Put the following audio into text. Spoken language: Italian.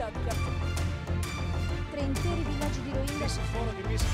Sacchia. Tre interi villaggi di rovine. Messa fuori di messa.